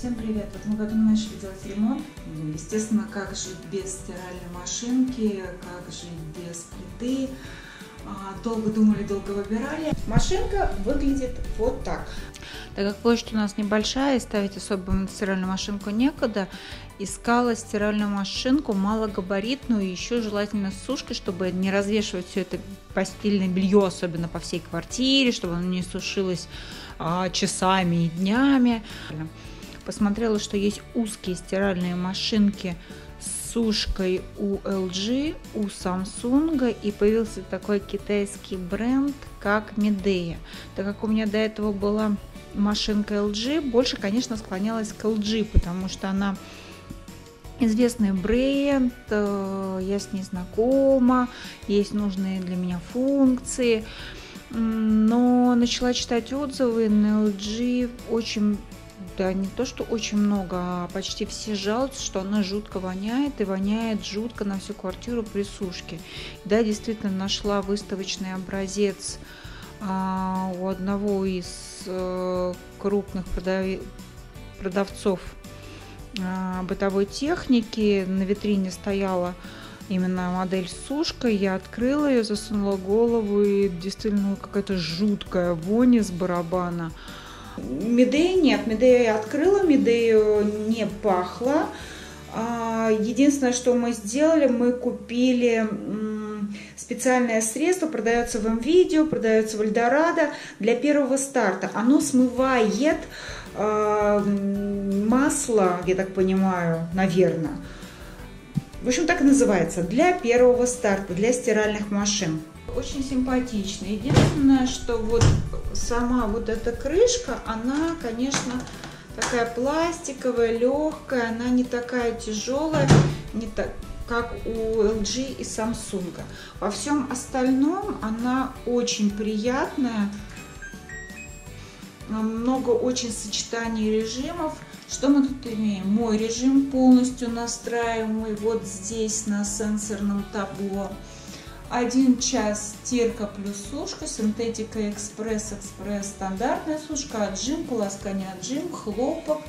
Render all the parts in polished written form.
Всем привет! В этом году мы начали делать ремонт. Естественно, как жить без стиральной машинки, как жить без плиты. Долго думали, долго выбирали. Машинка выглядит вот так. Так как площадь у нас небольшая и ставить особо стиральную машинку некогда, искала стиральную машинку малогабаритную, еще желательно с сушкой, чтобы не развешивать все это постельное белье, особенно по всей квартире, чтобы оно не сушилось часами и днями. Посмотрела, что есть узкие стиральные машинки с сушкой у LG, у Samsung, и появился такой китайский бренд, как Midea. Так как у меня до этого была машинка LG, больше, конечно, склонялась к LG, потому что она известный бренд, я с ней знакома, есть нужные для меня функции, но начала читать отзывы на LG очень... Да, не то, что очень много, а почти все жалуются, что она жутко воняет и воняет жутко на всю квартиру при сушке. Да, действительно нашла выставочный образец у одного из крупных продавцов бытовой техники. На витрине стояла именно модель с сушкой. Я открыла ее, засунула голову, и действительно какая-то жуткая вонь из барабана. Midea нет, Midea я открыла, Midea не пахло. Единственное, что мы сделали, мы купили специальное средство, продается в М-Видео, продается в Эльдорадо для первого старта. Оно смывает масло, я так понимаю, наверное. В общем, так и называется, для первого старта, для стиральных машин. Очень симпатично. Единственное, что вот сама вот эта крышка, она, конечно, такая пластиковая, легкая, она не такая тяжелая, не так, как у LG и Samsung. Во всем остальном она очень приятная, много очень сочетаний режимов. Что мы тут имеем? Мой режим полностью настраиваемый вот здесь на сенсорном табло. 1 час стирка плюс сушка, синтетика экспресс, экспресс стандартная сушка, отжим, полоскание отжим, хлопок,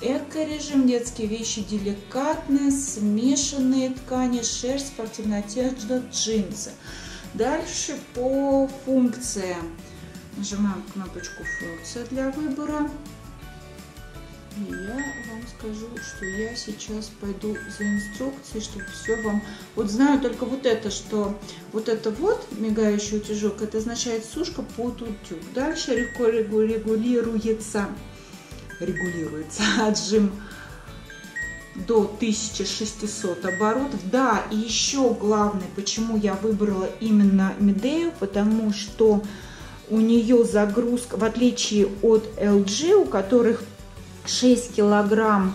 эко-режим, детские вещи деликатные, смешанные ткани, шерсть, спортивная одежда, джинсы. Дальше по функциям. Нажимаем кнопочку «Функция» для выбора. И я вам скажу, что я сейчас пойду за инструкцией, чтобы все вам... Вот знаю только вот это, что вот мигающий утюжок, это означает сушка под утюг. Дальше легко регулируется отжим до 1600 оборотов. Да, и еще главное, почему я выбрала именно Midea, потому что у нее загрузка, в отличие от LG, у которых 6 килограмм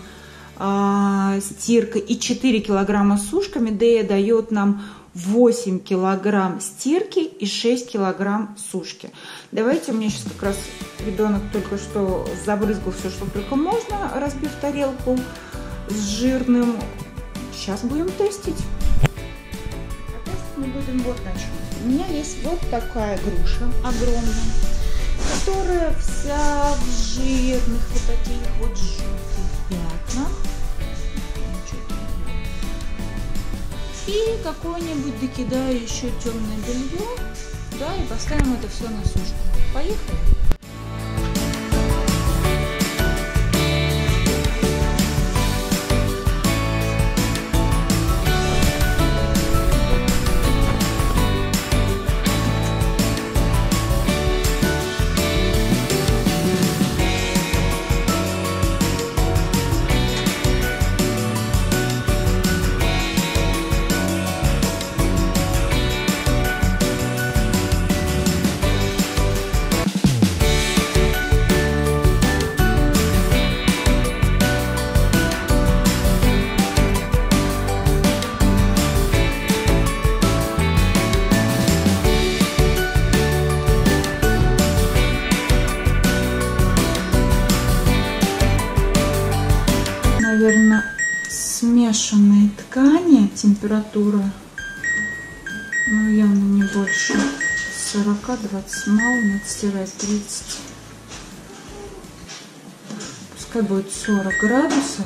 стирка и 4 килограмма сушка, Midea дает нам 8 килограмм стирки и 6 килограмм сушки. Давайте, мне сейчас как раз ребенок только что забрызгал все, что только можно, разбив тарелку с жирным. Сейчас будем тестить. А тестить мы будем вот на чем. У меня есть вот такая груша огромная, которая вся в жирных вот таких вот жирных пятнах. И какое-нибудь докидаю еще темное белье, да, и поставим это все на сушку. Поехали! Наверное, смешанные ткани, температура, ну, явно не больше 40-20, мало, надо стирать 30. пускай будет 40 градусов.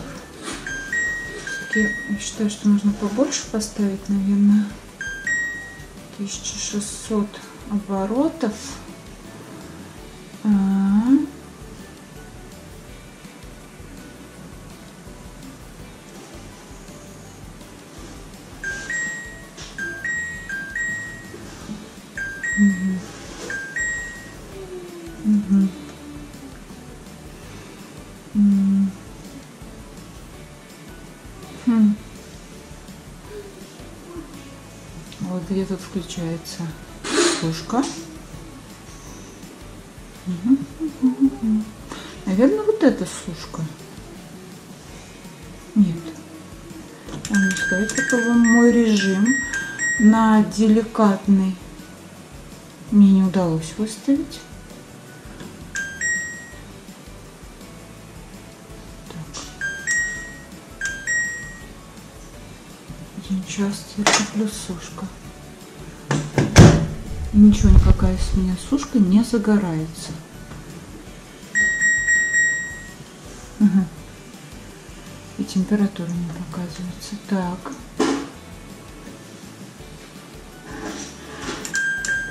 Я считаю, что нужно побольше поставить, наверное, 1600 оборотов. Вот где тут включается тушка. Наверное, вот эта сушка. Нет. Это, по-моему, мой режим на деликатный. Мне не удалось выставить. Сейчас я куплю сушка. И ничего, никакая с меня сушка не загорается. Угу. И температура не показывается. Так.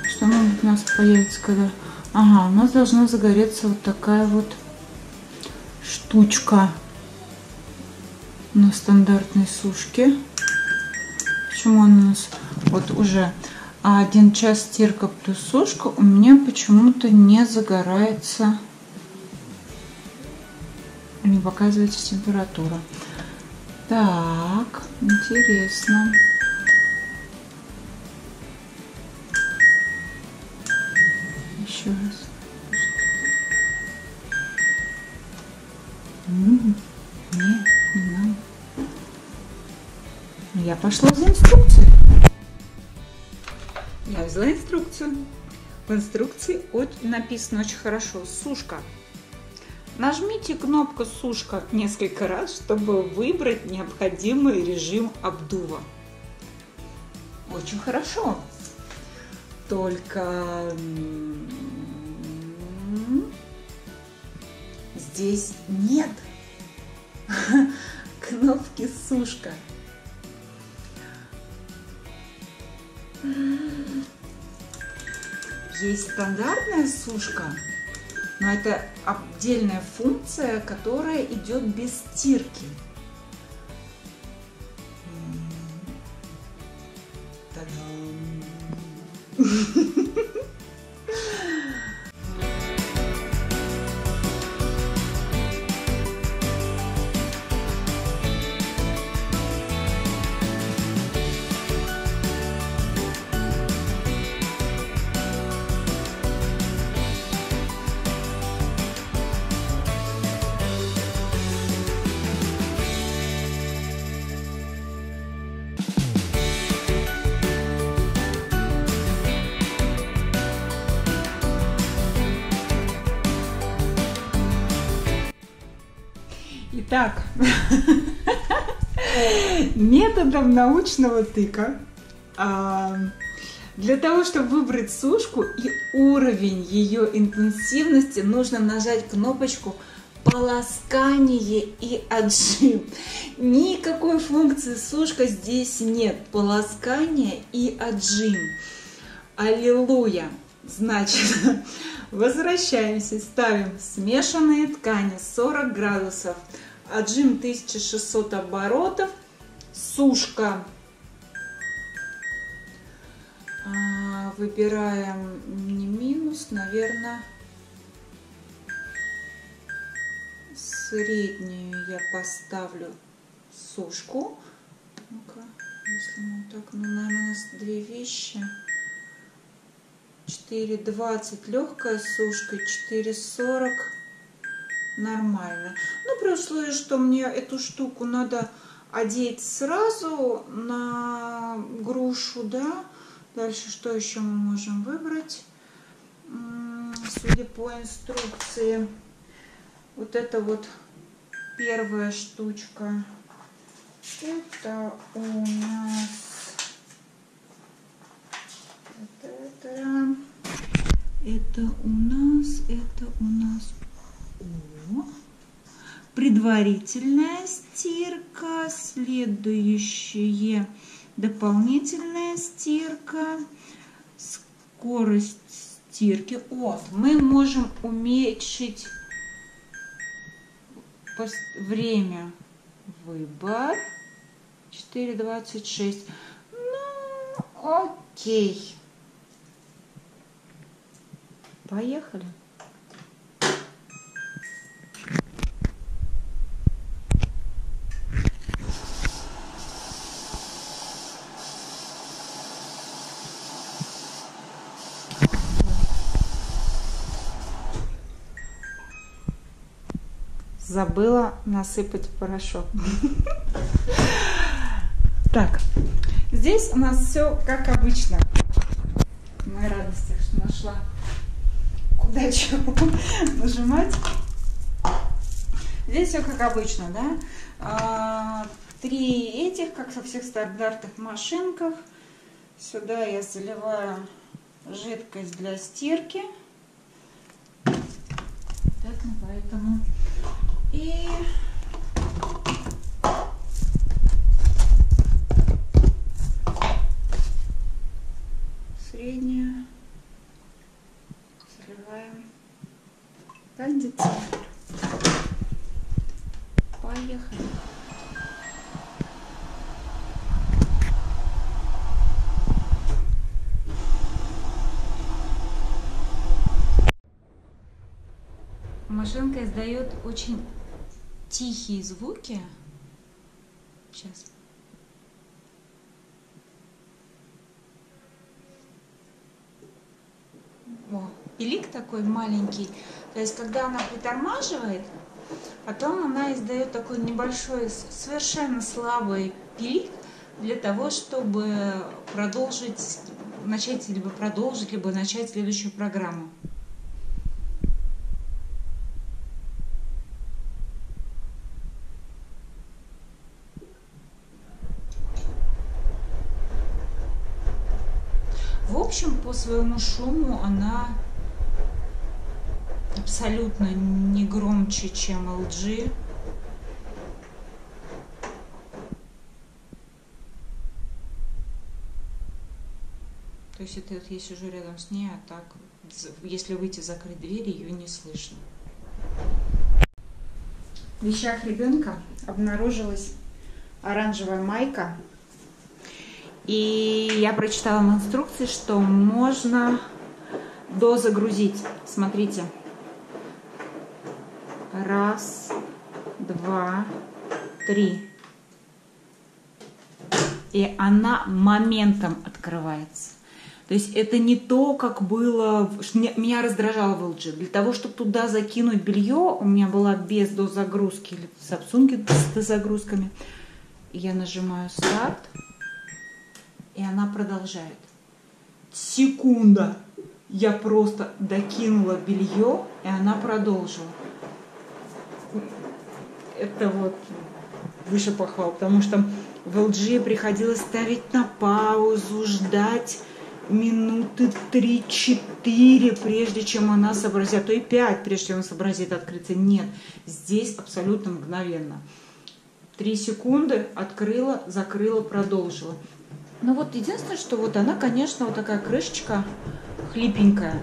Что может у нас появится, когда... Ага, у нас должна загореться вот такая вот штучка на стандартной сушке. Почему у нас вот уже 1 час стирка плюс сушка, у меня почему-то не загорается, не показывается температура. Так, интересно. Еще раз. Я пошла за инструкцией. Я взяла инструкцию. В инструкции написано очень хорошо. Сушка. Нажмите кнопку «Сушка» несколько раз, чтобы выбрать необходимый режим обдува. Очень хорошо. Только здесь нет кнопки «Сушка». Есть стандартная сушка, но это отдельная функция, которая идет без стирки. Итак, методом научного тыка для того, чтобы выбрать сушку и уровень ее интенсивности, нужно нажать кнопочку «Полоскание и отжим». Никакой функции сушка здесь нет. Полоскание и отжим. Аллилуйя! Значит, возвращаемся, ставим смешанные ткани 40 градусов, отжим 1600 оборотов, сушка. Выбираем не минус, наверное, среднюю я поставлю сушку. Ну-ка, если мы так, ну, наверное, у нас две вещи. 4,20 легкая сушка, 4,40 нормально. Ну, при условии, что мне эту штуку надо одеть сразу на грушу, да. Дальше что еще мы можем выбрать? Судя по инструкции, вот это вот первая штучка. Это у нас... Это у нас, о, предварительная стирка, следующая дополнительная стирка, скорость стирки. О, мы можем уменьшить время выбор 4:26. Ну, окей. Поехали. Забыла насыпать порошок. Так, здесь у нас все как обычно. Моя радость, что нашла, куда чего нажимать. Здесь все как обычно, да? 3 этих, как со всех стандартных машинков. Сюда я заливаю жидкость для стирки. Так, ну, поэтому... И среднюю заливаем кондиционер. Поехали. Машинка издает очень тихие звуки. Сейчас. О, пилик такой маленький. То есть, когда она притормаживает, потом она издает такой небольшой, совершенно слабый пилик для того, чтобы начать следующую программу. В общем, по своему шуму она абсолютно не громче, чем LG. То есть это вот, если уже рядом с ней, а так, если выйти закрыть дверь, ее не слышно. В вещах ребенка обнаружилась оранжевая майка. И я прочитала в инструкции, что можно дозагрузить. Смотрите. 1, 2, 3. И она моментом открывается. То есть это не то, как было... Меня раздражало в LG. Для того, чтобы туда закинуть белье, у меня была без дозагрузки. Или в Samsung с дозагрузками. Я нажимаю старт. И она продолжает. Секунда. Я просто докинула белье, и она продолжила. Это вот выше похвал, потому что в LG приходилось ставить на паузу, ждать минуты 3-4, прежде чем она сообразит, а то и 5, прежде чем она сообразит открыться. Нет, здесь абсолютно мгновенно. 3 секунды, открыла, закрыла, продолжила. Ну вот единственное, что вот она, конечно, вот такая крышечка хлипенькая.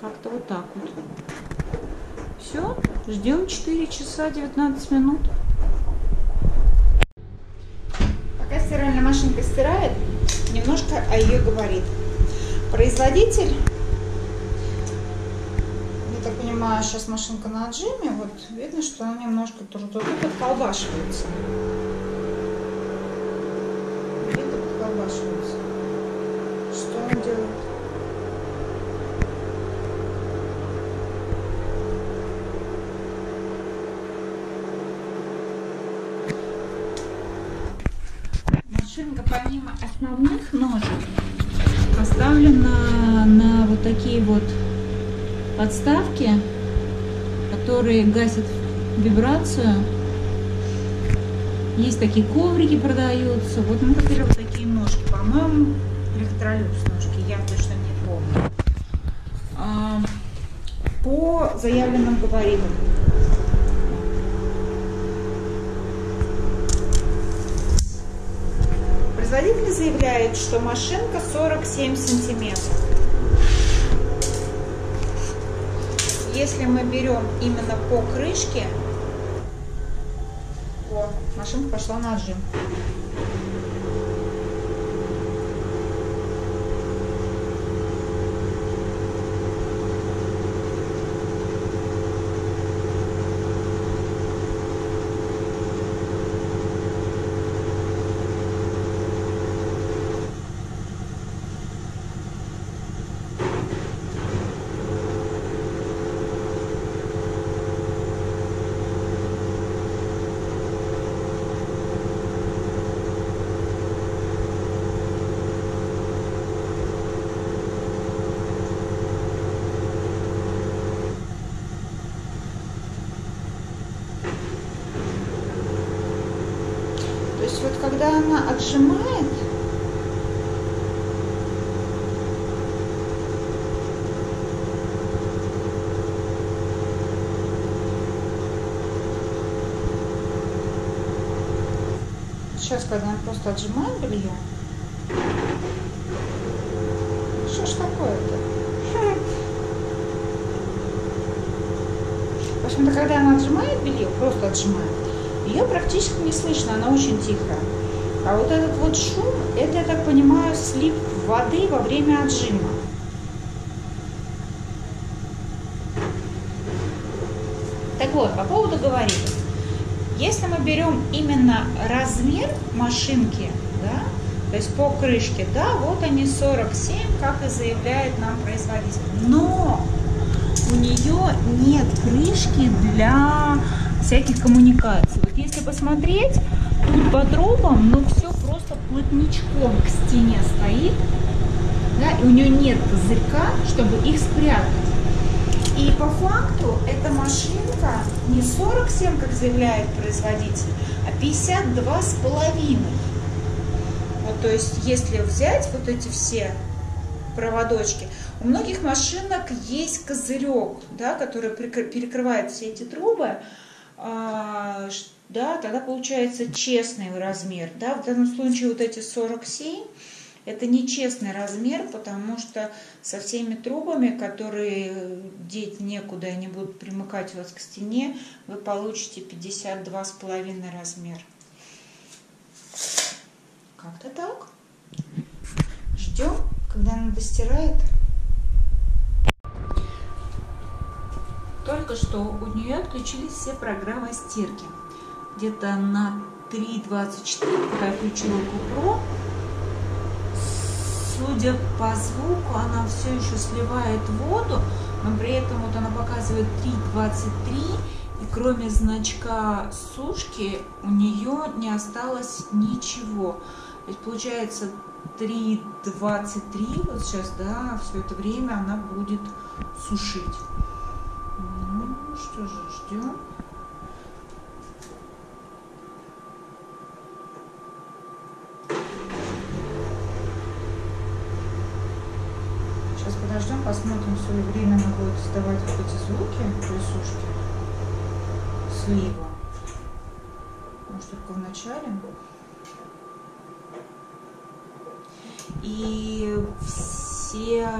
Как-то вот так вот. Все, ждем 4 часа 19 минут. Пока стиральная машинка стирает, немножко о ее говорит. Производитель, я так понимаю, сейчас машинка на отжиме, вот видно, что она немножко подколбашивается. Что он делает? Машинка помимо основных ножек поставлена на вот такие вот подставки, которые гасят вибрацию. Есть такие коврики, продаются. Вот, например, вот такие ножки. По-моему, электролюкс ножки. Я точно не помню. по заявленным габаритам. Производитель заявляет, что машинка 47 сантиметров. Если мы берем именно по крышке, то машинка пошла на отжим. Вот когда она отжимает, сейчас, когда она просто отжимает белье, что ж такое-то? В общем-то, когда она отжимает белье, просто отжимает, ее практически не слышно, она очень тихая. А вот этот вот шум, это, я так понимаю, слип воды во время отжима. Так вот, по поводу габаритов. Если мы берем именно размер машинки, да, то есть по крышке, да, вот они 47, как и заявляет нам производитель. Но у нее нет крышки для всяких коммуникаций. Вот если посмотреть, тут по трубам, но все просто плотничком к стене стоит, да, и у нее нет козырька, чтобы их спрятать. И по факту эта машинка не 47, как заявляет производитель, а 52,5. Вот, то есть, если взять вот эти все проводочки, у многих машинок есть козырек, да, который перекрывает все эти трубы. Да, тогда получается честный размер. Да, в данном случае вот эти 47 это нечестный размер, потому что со всеми трубами, которые деть некуда и не будут примыкать у вас к стене, вы получите 52,5 размер. Как-то так. Ждем, когда она достирает. Только что у нее отключились все программы стирки. Где-то на 3:24, когда я включила GoPro, судя по звуку, она все еще сливает воду, но при этом вот она показывает 3:23, и кроме значка сушки у нее не осталось ничего. То есть получается 3:23, вот сейчас, да, все это время она будет сушить. Ну, что же, ждем. Сейчас подождем, посмотрим, все ли время она будет издавать вот эти звуки при сушке слива. Может, только в начале. И все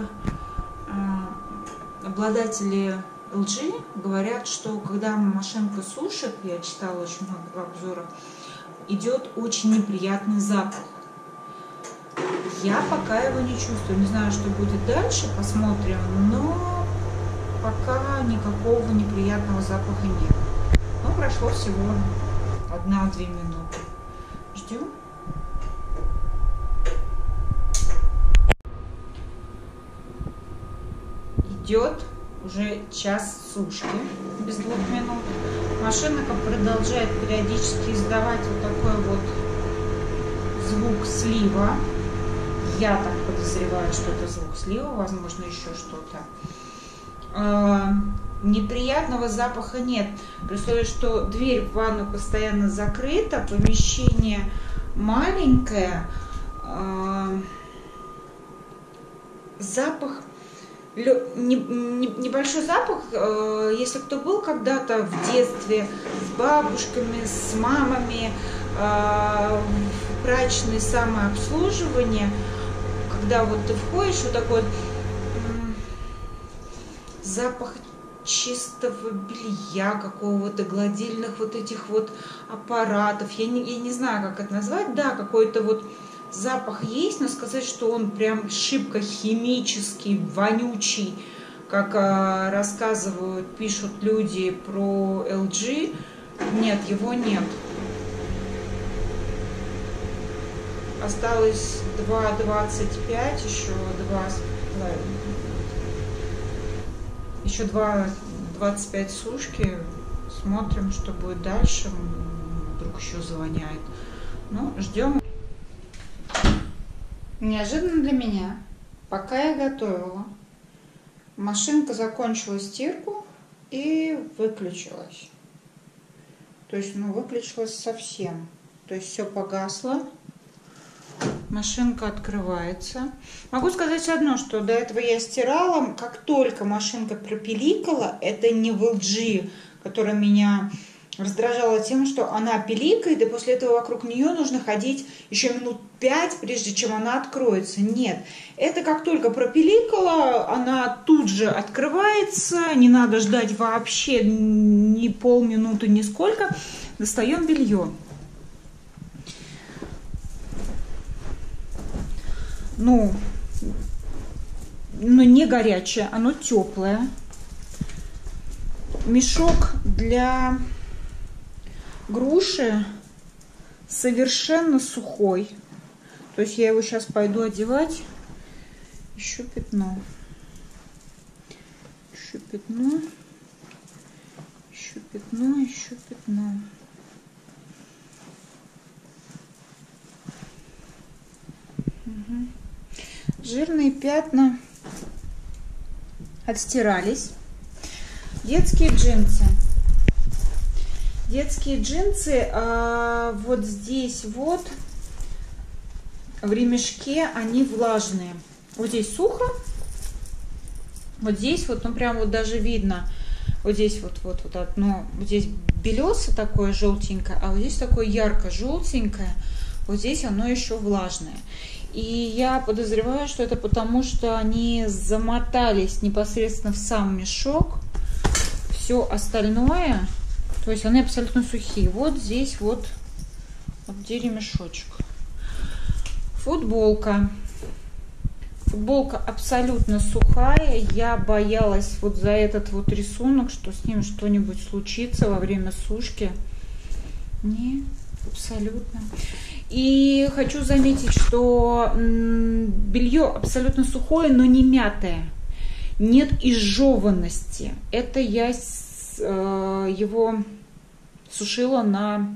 обладатели LG говорят, что когда машинка сушит, я читала очень много обзоров, идет очень неприятный запах. Я пока его не чувствую. Не знаю, что будет дальше, посмотрим, но пока никакого неприятного запаха нет. Но прошло всего 1-2 минуты. Ждем. Идет уже час сушки без 2 минут. Машинка продолжает периодически издавать вот такой вот звук слива. Я так подозреваю, что это звук слива, возможно, еще что-то. Неприятного запаха нет. При условии, что дверь в ванну постоянно закрыта, помещение маленькое, запах небольшой запах, если кто был когда-то в детстве с бабушками, с мамами, прачечное самообслуживание, когда вот ты входишь, вот такой вот запах чистого белья какого-то, гладильных вот этих вот аппаратов, я не знаю, как это назвать, да, какой-то вот запах есть, но сказать, что он прям шибко химический, вонючий, как рассказывают, пишут люди про LG, нет, его нет. Осталось 2,25, еще 2,5. Еще 2,25 сушки. Смотрим, что будет дальше. Вдруг еще завоняет. Ну, ждем. Неожиданно для меня, пока я готовила, машинка закончила стирку и выключилась. То есть, ну, выключилась совсем. То есть, все погасло. Машинка открывается. Могу сказать одно, что до этого я стирала. Как только машинка пропиликала, это не в LG, которая меня раздражала тем, что она пиликает, и после этого вокруг нее нужно ходить еще минут 5, прежде чем она откроется. Нет, это как только пропиликала, она тут же открывается, не надо ждать вообще ни полминуты, ни сколько. Достаем белье. Ну, но не горячее, оно теплое. Мешок для груши совершенно сухой. То есть я его сейчас пойду одевать. Еще пятно. Еще пятно. Еще пятно, еще пятно. Угу. Жирные пятна отстирались. Детские джинсы. Детские джинсы вот здесь вот в ремешке они влажные. Вот здесь сухо. Вот здесь вот, ну прям вот даже видно. Вот здесь вот, вот одно. Вот здесь белесо такое желтенькое, а вот здесь такое ярко-желтенькое. Вот здесь оно еще влажное. И я подозреваю, что это потому, что они замотались непосредственно в сам мешок. Все остальное, то есть они абсолютно сухие. Вот здесь вот, вот где ремешочек. Футболка. Футболка абсолютно сухая. Я боялась вот за этот вот рисунок, что с ним что-нибудь случится во время сушки. Не, абсолютно. И хочу заметить, что белье абсолютно сухое, но не мятое. Нет изжеванности. Это я его сушила на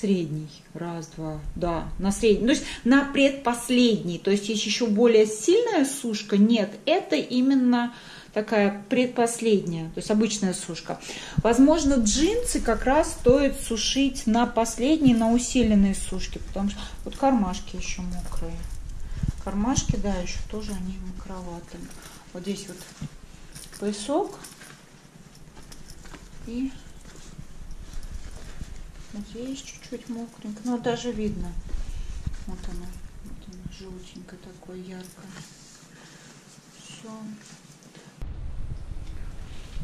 средний. Раз, два, да, на средний. То есть на предпоследний. То есть есть еще более сильная сушка. Нет, это именно такая предпоследняя, то есть обычная сушка. Возможно, джинсы как раз стоит сушить на последней, на усиленной сушке, потому что вот кармашки еще мокрые. Кармашки, да, еще тоже они мокроваты. Вот здесь вот поясок и вот здесь чуть-чуть мокренько, но даже видно. Вот она желтенькая, такое яркое. Все.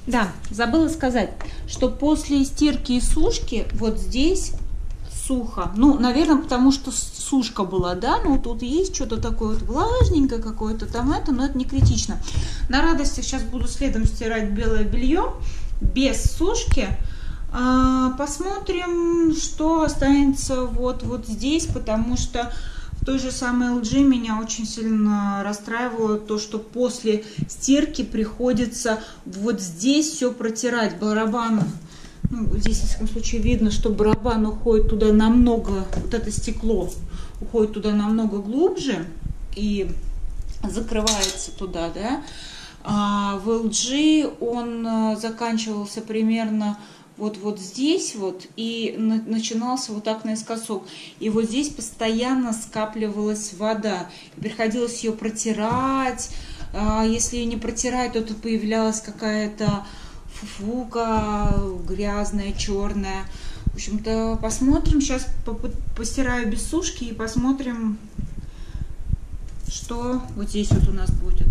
Да, забыла сказать, что после стирки и сушки вот здесь сухо. Ну, наверное, потому что сушка была, да, ну тут есть что-то такое вот влажненькое какое-то там это, но это не критично. На радостях сейчас буду следом стирать белое белье без сушки. Посмотрим, что останется вот здесь, потому что той же самой LG меня очень сильно расстраивало то, что после стирки приходится вот здесь все протирать. Барабан, ну, здесь, в всяком случае, видно, что барабан уходит туда намного, вот это стекло уходит туда намного глубже и закрывается туда, да. А в LG он заканчивался примерно вот здесь вот и начинался вот так наискосок. И вот здесь постоянно скапливалась вода. Приходилось ее протирать, если ее не протирать, то тут появлялась какая-то фуфука грязная, черная. В общем-то, посмотрим. Сейчас постираю без сушки и посмотрим, что вот здесь вот у нас будет.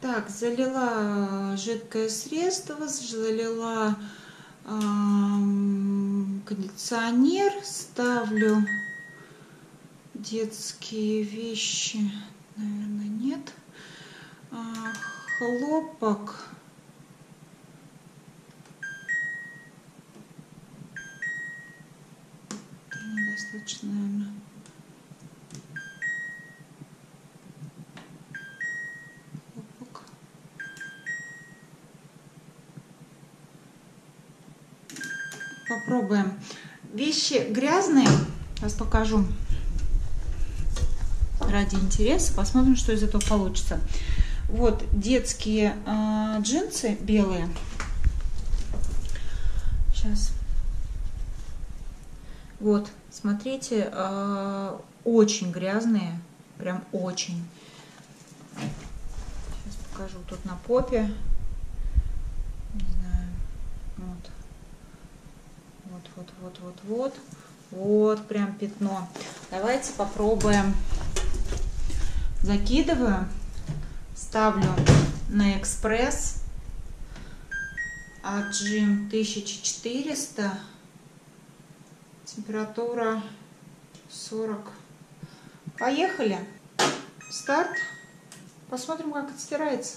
Так, залила жидкое средство, залила кондиционер, ставлю детские вещи, наверное, нет, хлопок, недостаточно, наверное. Попробуем. Вещи грязные. Сейчас покажу. Ради интереса. Посмотрим, что из этого получится. Вот детские джинсы белые. Сейчас. Вот. Смотрите. Очень грязные. Прям очень. Сейчас покажу. Тут на попе. Не знаю. Вот. Вот прям пятно. Давайте попробуем. Закидываю, ставлю на экспресс, отжим 1400, температура 40. Поехали. Старт. Посмотрим, как это стирается.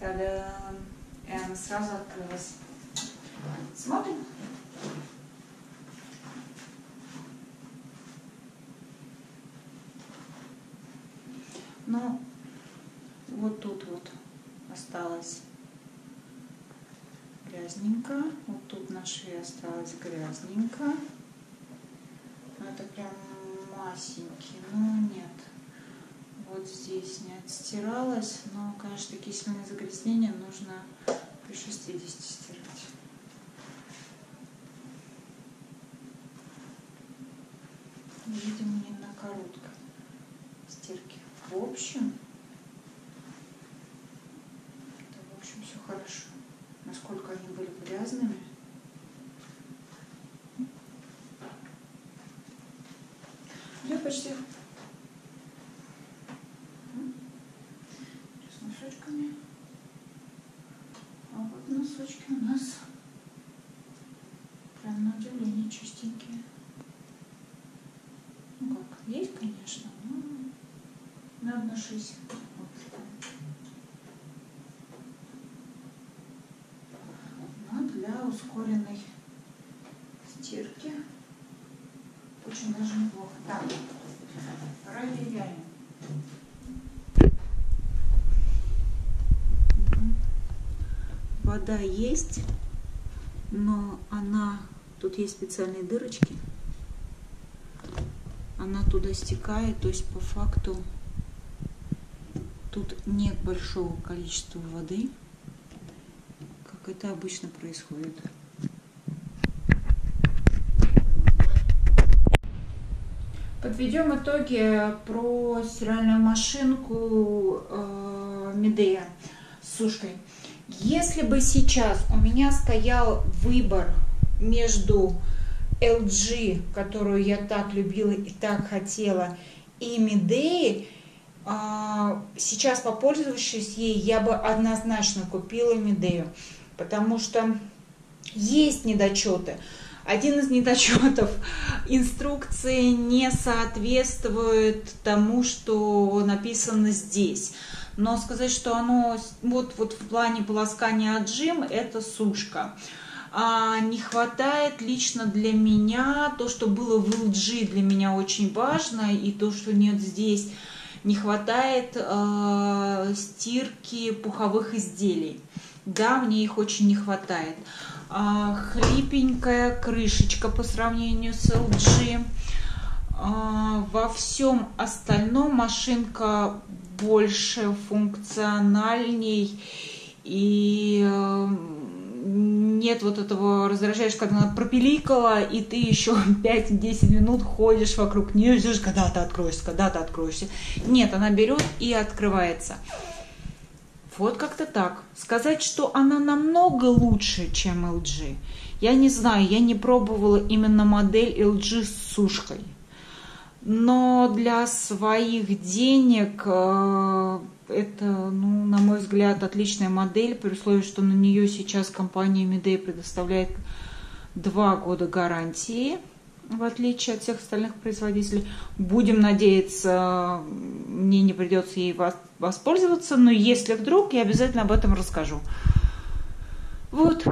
Та-дам! И она сразу открылась. Смотрим. Ну, вот тут вот осталось грязненько. Вот тут на шве осталось грязненько. Это прям масенький, но нет. Вот здесь не отстиралась, но, конечно, такие сильные загрязнения нужно при 60 стирать. Видимо, не на короткой стирке. В общем, все хорошо. Насколько они были грязными. Я почти... А вот носочки у нас прям на удивление чистенькие. Ну как, есть, конечно, но на 1,60. Но для ускоренной стирки очень даже неплохо. Так, проверяем. Вода есть, но она, тут есть специальные дырочки, она туда стекает, то есть по факту тут нет большого количества воды, как это обычно происходит. Подведем итоги про стиральную машинку Midea с сушкой. Если бы сейчас у меня стоял выбор между LG, которую я так любила и так хотела, и Midea, сейчас, попользовавшись ей, я бы однозначно купила Midea, потому что есть недочеты. Один из недочетов – инструкции не соответствует тому, что написано здесь. Но сказать, что оно вот в плане полоскания отжим – это сушка. Не хватает лично для меня, то, что было в LG, для меня очень важно, и то, что нет здесь, не хватает стирки пуховых изделий. Да, мне их очень не хватает. Хлипенькая крышечка по сравнению с LG. Во всем остальном машинка больше, функциональней, и нет вот этого, раздражаешь, когда она пропиликала, и ты еще 5-10 минут ходишь вокруг нее, ждешь, когда ты откроешься, когда ты откроешься. Нет, она берет и открывается. Вот как-то так. Сказать, что она намного лучше, чем LG, я не знаю, я не пробовала именно модель LG с сушкой. Но для своих денег это, ну, на мой взгляд, отличная модель, при условии, что на нее сейчас компания Midea предоставляет 2 года гарантии, в отличие от всех остальных производителей. Будем надеяться, мне не придется ей воспользоваться, но если вдруг, я обязательно об этом расскажу. Вот.